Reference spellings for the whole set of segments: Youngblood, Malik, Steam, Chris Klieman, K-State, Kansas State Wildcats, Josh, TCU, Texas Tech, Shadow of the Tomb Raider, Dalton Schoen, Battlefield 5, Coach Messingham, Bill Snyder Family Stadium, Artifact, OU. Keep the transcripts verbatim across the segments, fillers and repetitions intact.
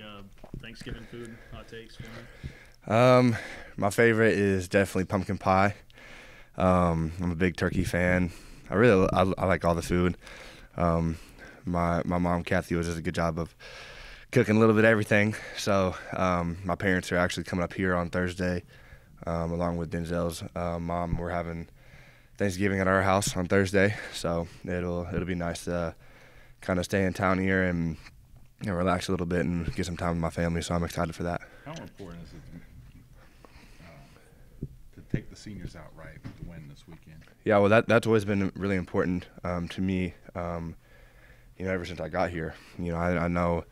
Any uh, Thanksgiving food, hot takes for me? Um, my favorite is definitely pumpkin pie. Um, I'm a big turkey fan. I really I, I like all the food. Um, my my mom Kathy does a good job of cooking a little bit of everything. So um, my parents are actually coming up here on Thursday, um, along with Denzel's uh, mom. We're having Thanksgiving at our house on Thursday, so it'll it'll be nice to kind of stay in town here and you know, relax a little bit and get some time with my family. So I'm excited for that. How important is it take the seniors out right with the win this weekend? Yeah, well, that that's always been really important um, to me, um, you know, ever since I got here. You know, I, I know,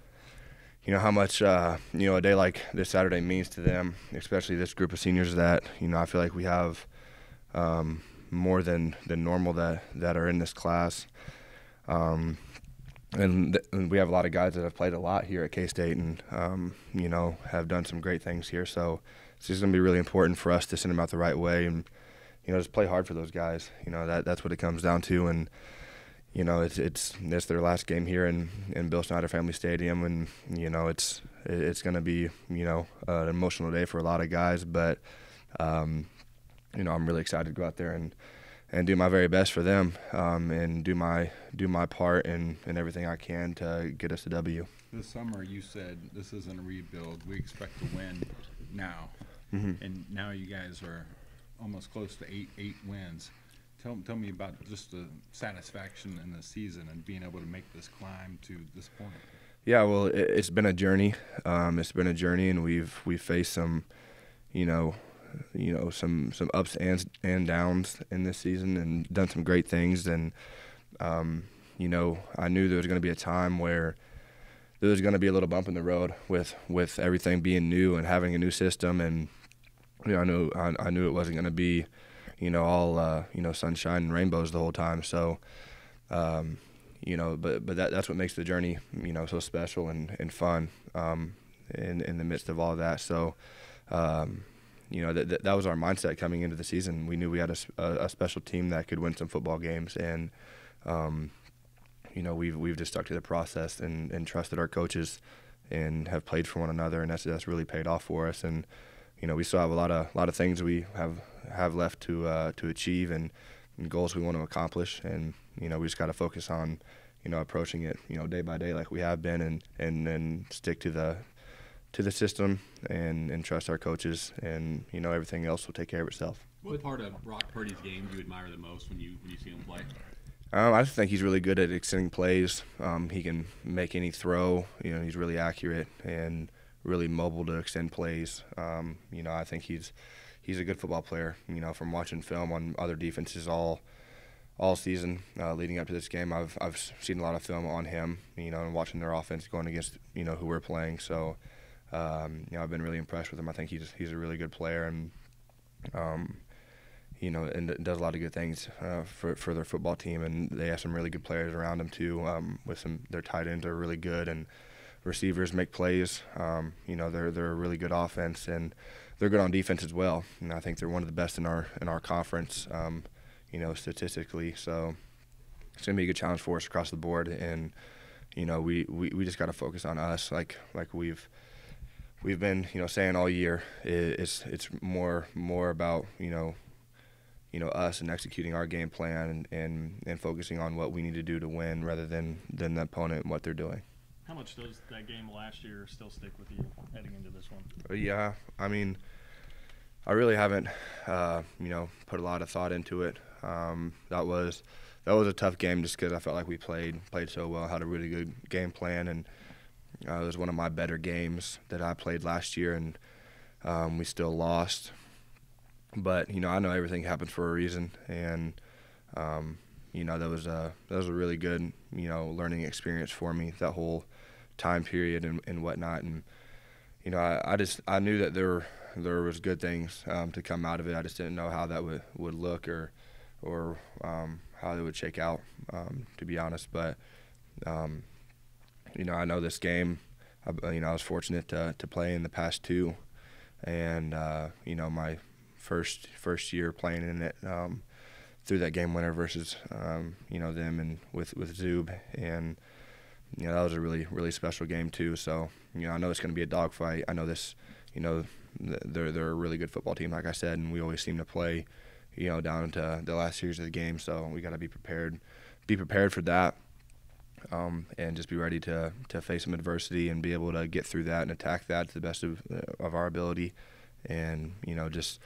you know, how much, uh, you know, a day like this Saturday means to them, especially this group of seniors that, you know, I feel like we have um, more than, than normal that, that are in this class. Um, and, th and we have a lot of guys that have played a lot here at K-State and, um, you know, have done some great things here. So, So it's going to be really important for us to send them out the right way and, you know, just play hard for those guys. You know, that that's what it comes down to. And, you know, it's it's, it's their last game here in, in Bill Snyder Family Stadium. And, you know, it's it's going to be, you know, uh, an emotional day for a lot of guys. But, um, you know, I'm really excited to go out there and, and do my very best for them um, and do my do my part and, and everything I can to get us a W. This summer you said this isn't a rebuild. We expect to win now. Mm-hmm. And now you guys are almost close to eight eight wins. Tell, tell me about just the satisfaction in the season and being able to make this climb to this point. Yeah, well, it, it's been a journey. Um, it's been a journey, and we've we've faced some, you know, you know, some some ups and and downs in this season, and done some great things. And um, you know, I knew there was going to be a time where there was going to be a little bump in the road with with everything being new and having a new system, and you know, I knew I, I knew it wasn't going to be, you know, all uh, you know, sunshine and rainbows the whole time. So, um, you know, but but that that's what makes the journey, you know, so special and and fun um, in in the midst of all of that. So, um, you know, that that was our mindset coming into the season. We knew we had a, a special team that could win some football games, and um, you know, we've we've just stuck to the process and, and trusted our coaches, and have played for one another, and that's that's really paid off for us. And you know, we still have a lot of lot of things we have have left to uh, to achieve, and, and goals we want to accomplish. And you know, we just got to focus on, you know, approaching it, you know, day by day like we have been, and and and stick to the to the system, and and trust our coaches, and you know, everything else will take care of itself. What part of Brock Purdy's game do you admire the most when you when you see him play? Um, I just think he's really good at extending plays. Um, he can make any throw. You know, he's really accurate and really mobile to extend plays. Um, you know, I think he's he's a good football player. You know, from watching film on other defenses all all season uh, leading up to this game, I've I've seen a lot of film on him. You know, and watching their offense going against you know who we're playing. So, um, you know, I've been really impressed with him. I think he's he's a really good player, and um, you know, and does a lot of good things uh, for for their football team, and they have some really good players around them too. Um, with some, their tight ends are really good, and receivers make plays. Um, you know, they're they're a really good offense, and they're good on defense as well. And I think they're one of the best in our in our conference. Um, you know, statistically, so it's gonna be a good challenge for us across the board. And you know, we we, we just got to focus on us, like like we've. We've been you know saying all year. It's it's more more about you know. you know, us and executing our game plan and, and, and focusing on what we need to do to win rather than, than the opponent and what they're doing. How much does that game last year still stick with you heading into this one? Yeah, I mean, I really haven't, uh, you know, put a lot of thought into it. Um, that was that was a tough game just because I felt like we played played so well, had a really good game plan, and uh, it was one of my better games that I played last year, and um, we still lost. But you know, I know everything happens for a reason, and um, you know that was a that was a really good you know learning experience for me, that whole time period and, and whatnot. And you know, I, I just I knew that there there was good things um, to come out of it. I just didn't know how that would would look or or um, how it would shake out, um, to be honest. But um, you know, I know this game. I, you know, I was fortunate to to play in the past two, and uh, you know my. First, first year playing in it, um, through that game winner versus um, you know them and with with Zub, and you know, that was a really, really special game too. So, you know, I know it's going to be a dogfight. I know this, you know, they're they're a really good football team, like I said, and we always seem to play, you know, down to the last series of the game. So we got to be prepared, be prepared for that, um, and just be ready to to face some adversity and be able to get through that and attack that to the best of of our ability. And you know, just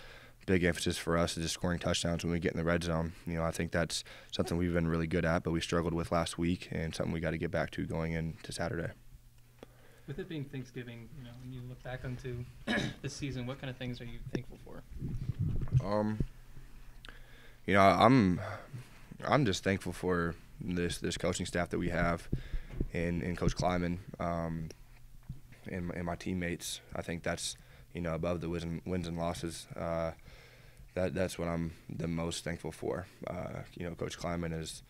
big emphasis for us is just scoring touchdowns when we get in the red zone. You know, I think that's something we've been really good at, but we struggled with last week, and something we got to get back to going into Saturday. With it being Thanksgiving, you know, when you look back onto this season, what kind of things are you thankful for? Um, you know, I'm I'm just thankful for this this coaching staff that we have, and, and Coach Klieman, um, and and my teammates. I think that's, you know, above the wins and losses. Uh, that that's what I'm the most thankful for. Uh, you know, Coach Klieman has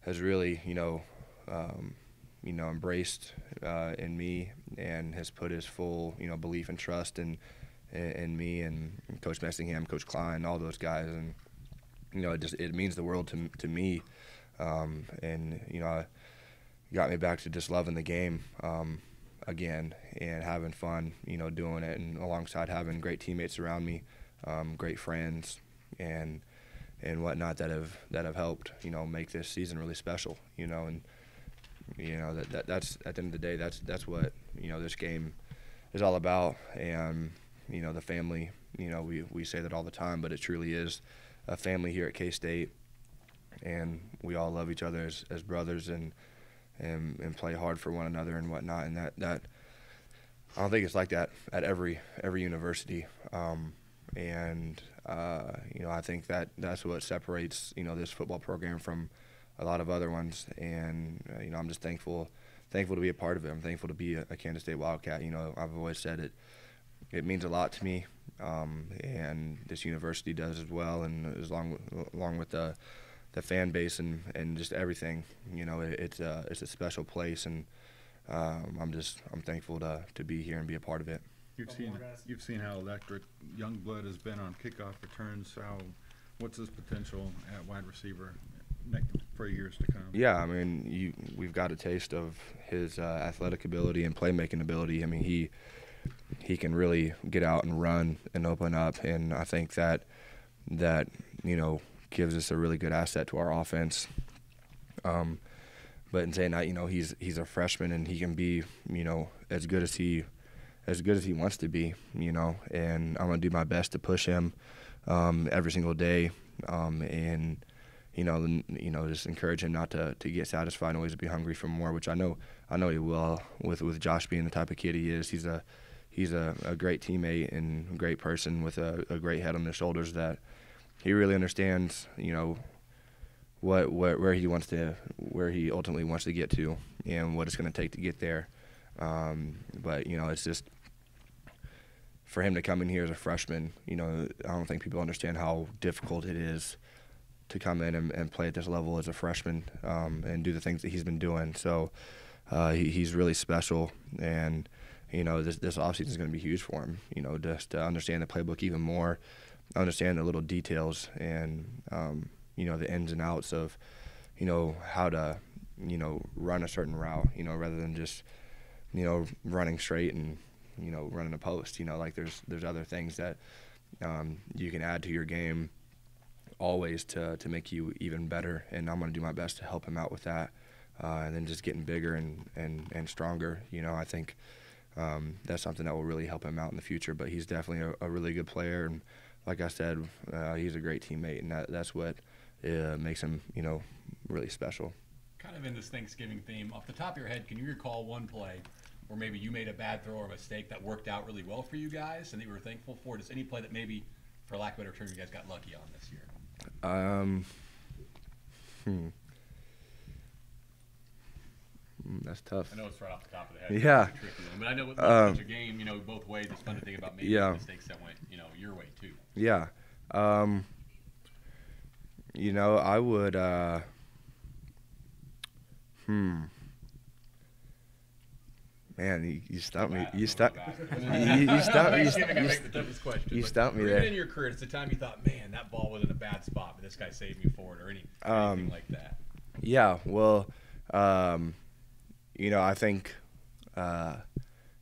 has really, you know, um, you know, embraced uh, in me and has put his full, you know, belief and trust in in, in me and, and Coach Messingham, Coach Klein, all those guys, and you know, it just it means the world to to me, um, and you know, it got me back to just loving the game. Um, again and having fun, you know, doing it, and alongside having great teammates around me, um, great friends and and whatnot that have that have helped, you know, make this season really special, you know, and you know that, that that's at the end of the day, that's that's what, you know, this game is all about. And you know, the family, you know, we we say that all the time, but it truly is a family here at K-State, and we all love each other as, as brothers, and And, and play hard for one another and whatnot, and that that I don't think it's like that at every every university, um, and uh, you know, I think that that's what separates, you know, this football program from a lot of other ones. And uh, you know, I'm just thankful thankful to be a part of it. I'm thankful to be a, a Kansas State Wildcat. You know, I've always said it it means a lot to me, um, and this university does as well, and as long along with the the fan base and, and just everything, you know, it, it's, a, it's a special place, and um, I'm just I'm thankful to, to be here and be a part of it. You've seen, you've seen how electric Youngblood has been on kickoff returns. How, what's his potential at wide receiver for years to come? Yeah, I mean, you, we've got a taste of his uh, athletic ability and playmaking ability. I mean, he, he can really get out and run and open up, and I think that, that you know, gives us a really good asset to our offense. Um, but in saying that, you know, he's he's a freshman, and he can be, you know, as good as he as good as he wants to be, you know, and I'm gonna do my best to push him um, every single day, um, and you know, you know, just encourage him not to, to get satisfied and always be hungry for more, which I know I know he will, with with Josh being the type of kid he is. He's a he's a, a great teammate and a great person with a, a great head on his shoulders that he really understands, you know, what, what where he wants to, where he ultimately wants to get to, and what it's going to take to get there. Um, but you know, it's just for him to come in here as a freshman. You know, I don't think people understand how difficult it is to come in and, and play at this level as a freshman, um, and do the things that he's been doing. So uh, he, he's really special, and you know, this this offseason is going to be huge for him. You know, just to understand the playbook even more. Understand the little details and um, you know, the ins and outs of, you know, how to, you know, run a certain route, you know, rather than just, you know, running straight and, you know, running a post. You know, like there's there's other things that um, you can add to your game always to to make you even better, and I'm going to do my best to help him out with that, uh, and then just getting bigger and and and stronger. You know, I think um, that's something that will really help him out in the future. But he's definitely a, a really good player, and like I said, uh, he's a great teammate, and that, that's what uh, makes him, you know, really special. Kind of in this Thanksgiving theme, off the top of your head, can you recall one play where maybe you made a bad throw or mistake that worked out really well for you guys and that you were thankful for? Just any play that maybe, for lack of a better term, you guys got lucky on this year? Um, hmm. That's tough. I know it's right off the top of the head. Yeah. But I know with um, such a game, you know, both ways, it's fun to think about making yeah. mistakes that went, you know, your way too. Yeah. Um, you know, I would uh, – hmm. Man, you, you stopped me. You stopped You stopped me. You stopped me there. Even in your career, it's the time you thought, man, that ball was in a bad spot, but this guy saved me for it, or any, anything um, like that. Yeah, well – um, you know, I think, uh,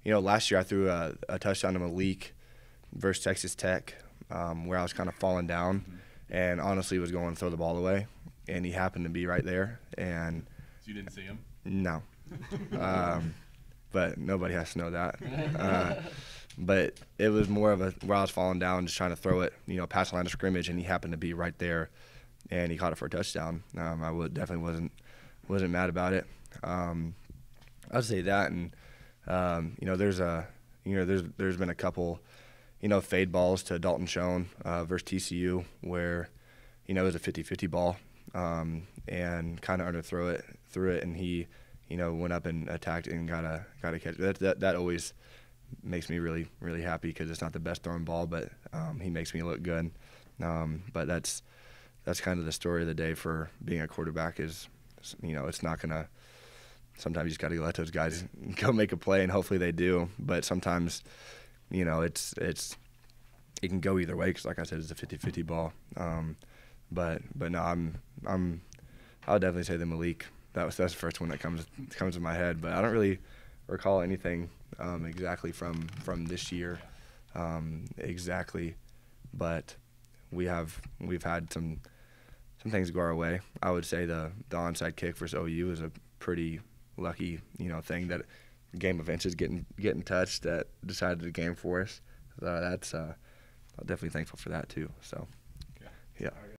you know, last year I threw a, a touchdown to Malik versus Texas Tech, um, where I was kind of falling down, mm-hmm. and honestly was going to throw the ball away, and he happened to be right there. And so you didn't see him? No. um, but nobody has to know that. Uh, but it was more of a where I was falling down, just trying to throw it, you know, past the line of scrimmage, and he happened to be right there, and he caught it for a touchdown. Um, I would, definitely wasn't wasn't mad about it. Um, I'd say that, and um, you know, there's a, you know, there's there's been a couple, you know, fade balls to Dalton Schoen uh, versus T C U where, you know, it was a fifty fifty ball, um, and kind of underthrew it, threw it, and he, you know, went up and attacked and got a got a catch. That that, that always makes me really really happy because it's not the best throwing ball, but um, he makes me look good. Um, but that's that's kind of the story of the day for being a quarterback is, you know, it's not gonna. Sometimes you just got to let those guys go make a play, and hopefully they do. But sometimes, you know, it's it's it can go either way because, like I said, it's a fifty fifty ball. Um, but but no, I'm I'm I'll definitely say the Malik. That was that's the first one that comes comes to my head. But I don't really recall anything um, exactly from from this year um, exactly. But we have we've had some some things go our way. I would say the the onside kick versus O U is a pretty lucky, you know, thing that game of inches getting getting touched that decided the game for us. So that's uh, I'm definitely thankful for that too. So, yeah. yeah.